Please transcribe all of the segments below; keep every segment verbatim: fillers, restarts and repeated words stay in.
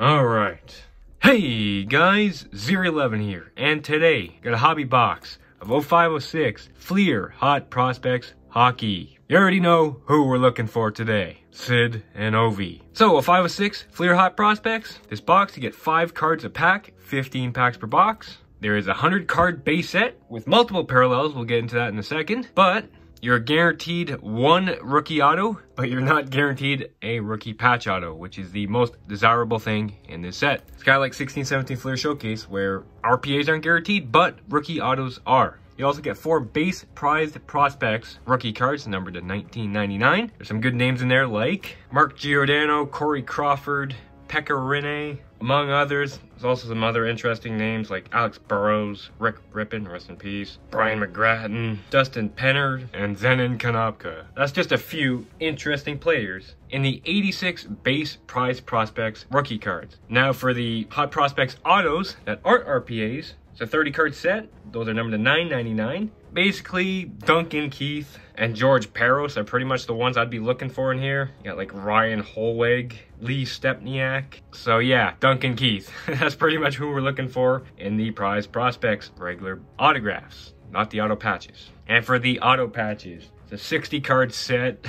Alright. Hey guys, Zero Eleven here, and today got a hobby box of oh five oh six Fleer Hot Prospects Hockey. You already know who we're looking for today, Sid and Ovi. So oh five oh six Fleer Hot Prospects, this box you get five cards a pack, fifteen packs per box. There is a one hundred card base set with multiple parallels, we'll get into that in a second, but you're guaranteed one rookie auto, but you're not guaranteed a rookie patch auto, which is the most desirable thing in this set. It's kind of like sixteen seventeen Fleer Showcase, where R P As aren't guaranteed, but rookie autos are. You also get four base prized prospects rookie cards, numbered to nineteen ninety-nine. There's some good names in there like Mark Giordano, Corey Crawford, Pekka Rinne, among others. There's also some other interesting names like Alex Burroughs, Rick Rippin, rest in peace, Brian McGratton, Dustin Penner, and Zenin Kanopka. That's just a few interesting players in the eighty-six base prize prospects rookie cards. Now for the hot prospects autos that aren't R P As, it's a thirty card set. Those are numbered to nine ninety-nine. Basically, Duncan Keith and George Parros are pretty much the ones I'd be looking for in here. You got like Ryan Hollweg, Lee Stepniak. So yeah, Duncan Keith. That's pretty much who we're looking for in the prize prospects regular autographs, not the auto patches. And for the auto patches, it's a sixty card set.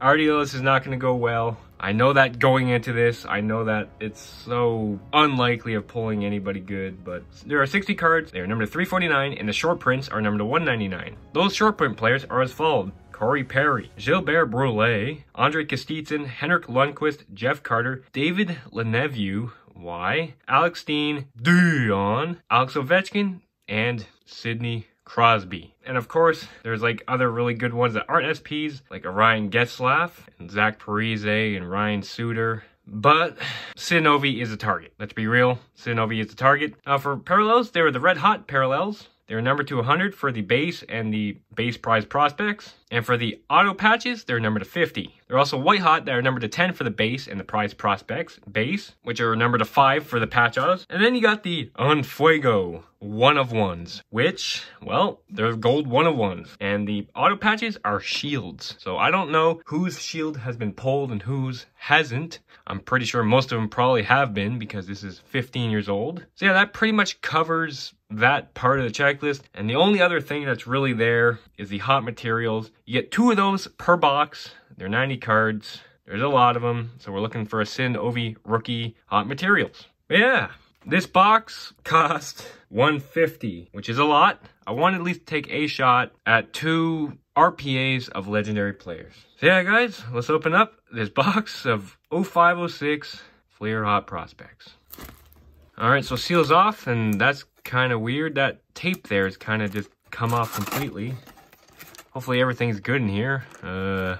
I already know this is not going to go well. I know that going into this, I know that it's so unlikely of pulling anybody good, but there are sixty cards. They are numbered to three forty-nine, and the short prints are numbered to one ninety-nine. Those short print players are as follows: Corey Perry, Gilbert Brule, Andre Kostitsin, Henrik Lundqvist, Jeff Carter, David Lenevue, Y, Alex Steen, Dion, Alex Ovechkin, and Sidney Crosby. And of course, there's like other really good ones that aren't S Ps, like a Ryan Getzlaf, and Zach Parise, and Ryan Suter. But Sid and Ovi is a target. Let's be real, Sid and Ovi is a target. Now for parallels, they were the red hot parallels. They're numbered to one hundred for the base and the base prize prospects. And for the auto patches, they're numbered to fifty. They're also white hot. They're numbered to ten for the base and the prize prospects base, which are numbered to five for the patch autos. And then you got the On Fuego one of ones, which, well, they're gold one of ones. And the auto patches are shields. So I don't know whose shield has been pulled and whose hasn't. I'm pretty sure most of them probably have been, because this is fifteen years old. So yeah, that pretty much covers that part of the checklist. And the only other thing that's really there is the hot materials. You get two of those per box. They're ninety cards. There's a lot of them, so we're looking for a Sid Ovi rookie hot materials. But yeah, this box cost one fifty, which is a lot. I want to at least take a shot at two R P As of legendary players. So yeah guys, let's open up this box of oh five oh six Fleer Hot Prospects. All right, so seals off, and that's kind of weird. That tape there is kind of just come off completely. Hopefully everything's good in here. Uh,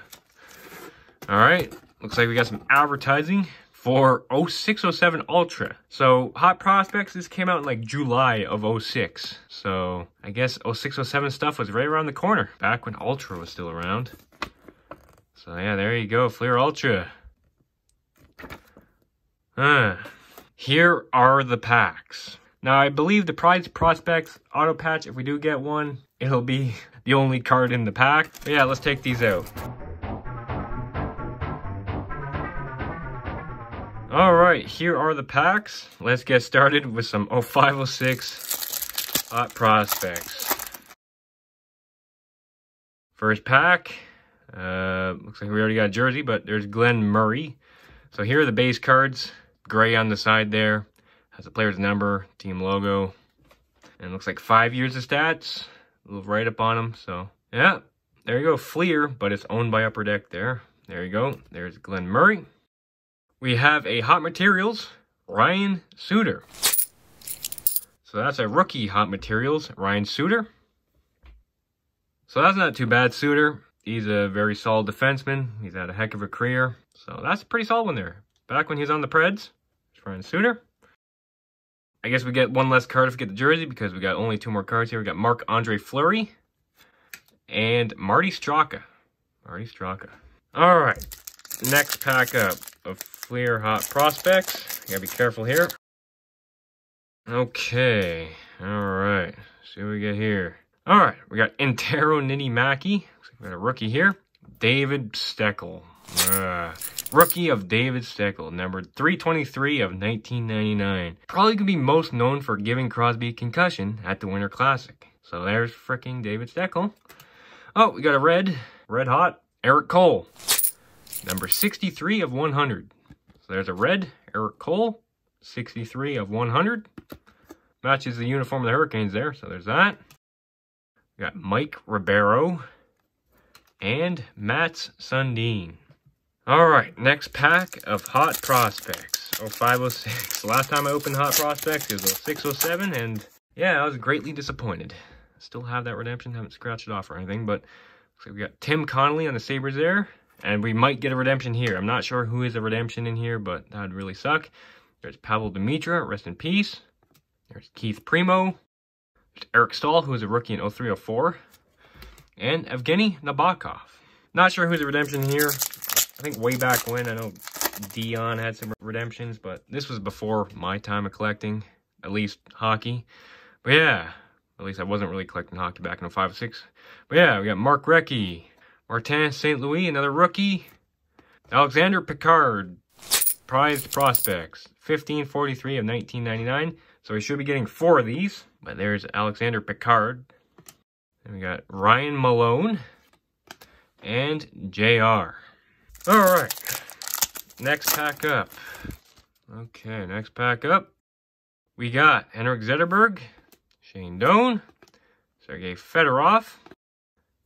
all right, looks like we got some advertising for oh six oh seven Ultra. So Hot Prospects, this came out in like July of oh six. So I guess oh six oh seven stuff was right around the corner, back when Ultra was still around. So yeah, there you go, Fleer Ultra. Huh. Here are the packs. Now, I believe the Prize Prospects auto patch, if we do get one, it'll be the only card in the pack. But yeah, let's take these out. All right, here are the packs. Let's get started with some oh five oh six Hot Prospects. First pack, uh, looks like we already got a jersey, but there's Glenn Murray. So here are the base cards, gray on the side there. Has a player's number, team logo, and it looks like five years of stats. A little write up on them. So yeah, there you go, Fleer, but it's owned by Upper Deck there. There you go, there's Glenn Murray. We have a Hot Materials, Ryan Suter. So that's a rookie Hot Materials, Ryan Suter. So that's not too bad, Suter. He's a very solid defenseman. He's had a heck of a career. So that's a pretty solid one there. Back when he was on the Preds, Ryan Suter. I guess we get one less card if we get the jersey, because we got only two more cards here. We got Marc-Andre Fleury and Marty Straka. Marty Straka. All right, next pack up of Fleer Hot Prospects. You gotta be careful here. Okay, all right. See what we get here. All right, we got Intero Ninni Maki. Looks like we got a rookie here. David Steckle. Uh, Rookie of David Steckle, number three twenty-three of nineteen ninety-nine. Probably could be most known for giving Crosby a concussion at the Winter Classic. So there's freaking David Steckle. Oh, we got a red, red hot, Eric Cole, number sixty-three of one hundred. So there's a red, Eric Cole, sixty-three of one hundred. Matches the uniform of the Hurricanes there, so there's that. We got Mike Ribeiro and Mats Sundin. All right, next pack of Hot Prospects, oh five oh six. Last time I opened Hot Prospects is oh six oh seven, and yeah, I was greatly disappointed. Still have that redemption, haven't scratched it off or anything, but looks like we got Tim Connolly on the Sabres there, and we might get a redemption here. I'm not sure who is a redemption in here, but that would really suck. There's Pavel Dimitra, rest in peace. There's Keith Primo. There's Eric Stahl, who is a rookie in oh three oh four, and Evgeny Nabokov. Not sure who's a redemption here. I think way back when, I know Dion had some redemptions, but this was before my time of collecting, at least hockey. But yeah, at least I wasn't really collecting hockey back in oh five oh six. But yeah, we got Mark Recchi, Martin Saint Louis, another rookie. Alexander Picard, prized prospects, fifteen forty-three of nineteen ninety-nine. So we should be getting four of these, but there's Alexander Picard. And we got Ryan Malone and J R All right, next pack up. Okay, next pack up. We got Henrik Zetterberg, Shane Doan, Sergei Fedorov,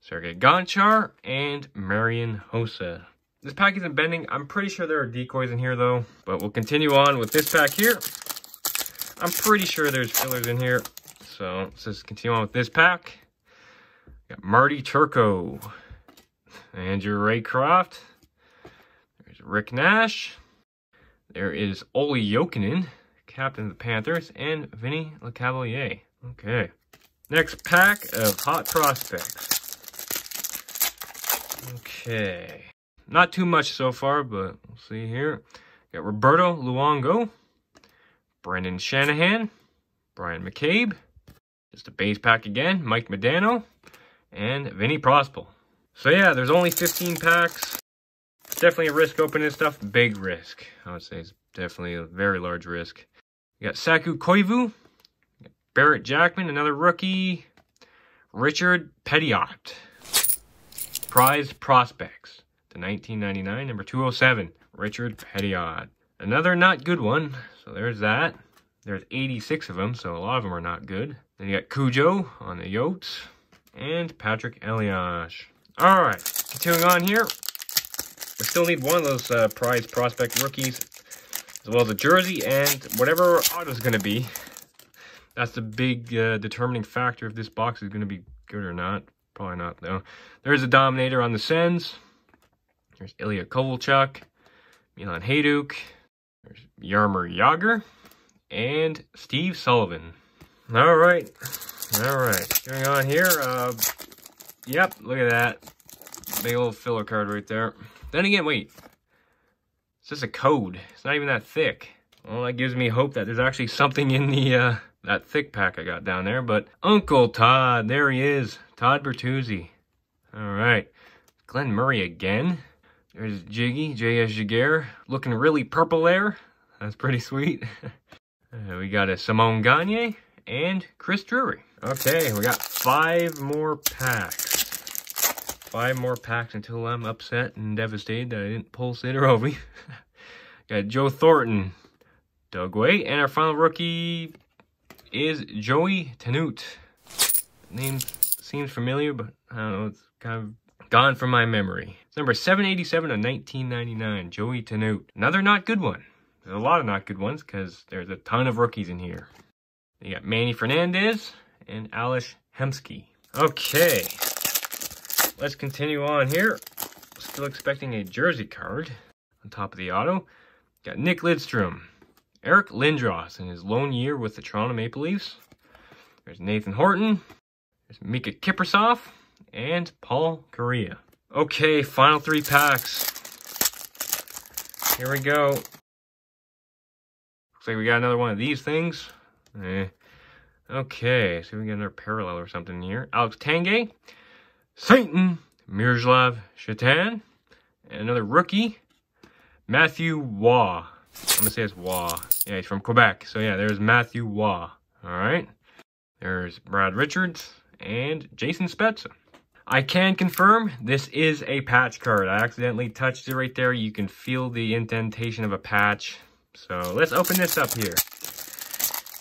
Sergei Gonchar, and Marian Hossa. This pack isn't bending. I'm pretty sure there are decoys in here, though, but we'll continue on with this pack here. I'm pretty sure there's fillers in here, so let's just continue on with this pack. We got Marty Turco, Andrew Raycroft, Rick Nash. There is Olli Jokinen, captain of the Panthers, and Vinny LeCavalier. Okay. Next pack of Hot Prospects. Okay. Not too much so far, but we'll see here. Got Roberto Luongo, Brendan Shanahan, Brian McCabe. Just a base pack again. Mike Modano and Vinny Prospel. So yeah, there's only fifteen packs. Definitely a risk opening this stuff. Big risk. I would say it's definitely a very large risk. You got Saku Koivu, Barrett Jackman, another rookie, Richard Pettiot, prized prospects, the nineteen ninety-nine, number two oh seven, Richard Pettiot. Another not good one, so there's that. There's eighty-six of them, so a lot of them are not good. Then you got Cujo on the Yotes, and Patrick Elias. All right, continuing on here. We still need one of those uh, prize prospect rookies, as well as a jersey and whatever auto's going to be. That's the big uh, determining factor if this box is going to be good or not. Probably not, though. There's a Dominator on the Sens. There's Ilya Kovalchuk, Milan Hajduk. There's Jaromir Jagr and Steve Sullivan. All right. All right. Going on here. Uh, yep, look at that. Big old filler card right there. Then again, wait, it's just a code. It's not even that thick. Well, that gives me hope that there's actually something in the uh, that thick pack I got down there. But Uncle Todd, there he is, Todd Bertuzzi. All right, Glenn Murray again. There's Jiggy, J S Jaguar, looking really purple there. That's pretty sweet. uh, we got a Simone Gagner and Chris Drury. Okay, we got five more packs. Five more packs until I'm upset and devastated that I didn't pull Sidorovi. Got Joe Thornton, Doug Way, and our final rookie is Joey Tanute. Name seems familiar, but I don't know, it's kind of gone from my memory. It's number seven eighty-seven of nineteen ninety-nine, Joey Tanute. Another not good one. There's a lot of not good ones because there's a ton of rookies in here. You got Manny Fernandez and Alish Hemsky. Okay. Let's continue on here. Still expecting a jersey card on top of the auto. Got Nick Lidstrom, Eric Lindros in his lone year with the Toronto Maple Leafs. There's Nathan Horton. There's Mika Kiprusoff and Paul Kariya. Okay, final three packs. Here we go. Looks like we got another one of these things. Eh. Okay, see if we can get another parallel or something here. Alex Tanguay. Satan, Miroslav Chetan, and another rookie, Matthew Waugh. I'm going to say it's Waugh. Yeah, he's from Quebec. So, yeah, there's Matthew Waugh. All right. There's Brad Richards and Jason Spezza. I can confirm this is a patch card. I accidentally touched it right there. You can feel the indentation of a patch. So, let's open this up here.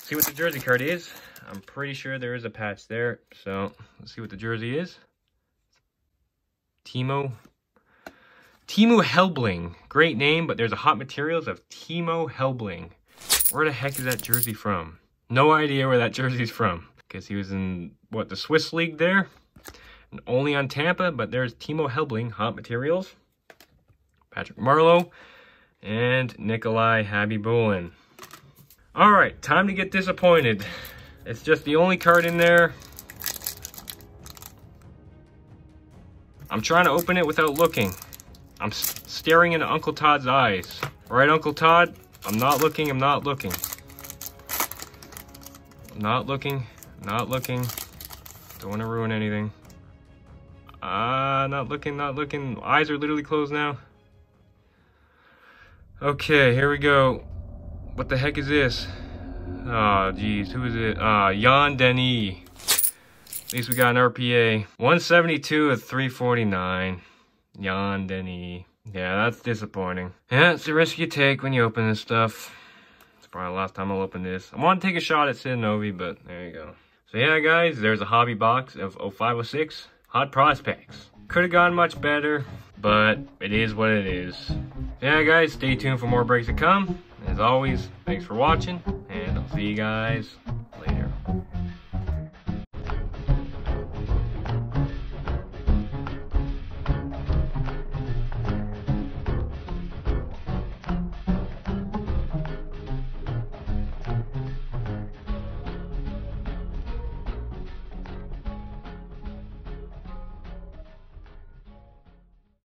See what the jersey card is. I'm pretty sure there is a patch there. So, let's see what the jersey is. Timo. Teemu Helbling. Great name, but there's a Hot Materials of Teemu Helbling. Where the heck is that jersey from? No idea where that jersey's from. Because he was in, what, the Swiss League there? And only on Tampa, but there's Teemu Helbling, Hot Materials. Patrick Marleau. And Nikolai Habibullin. Alright, time to get disappointed. It's just the only card in there. I'm trying to open it without looking. I'm staring into Uncle Todd's eyes. All right, Uncle Todd, I'm not looking, I'm not looking. I'm not looking, not looking. Don't want to ruin anything. Ah, uh, not looking, not looking. Eyes are literally closed now. Okay, here we go. What the heck is this? Oh, geez, who is it? Uh, Jan Denis. At least we got an R P A. one seventy-two of three forty-nine. Jan Denis. Yeah, that's disappointing. Yeah, it's the risk you take when you open this stuff. It's probably the last time I'll open this. I want to take a shot at Sidnovi, but there you go. So yeah, guys, there's a hobby box of oh five oh six Hot Prospects. Could have gone much better, but it is what it is. Yeah, guys, stay tuned for more breaks to come. As always, thanks for watching, and I'll see you guys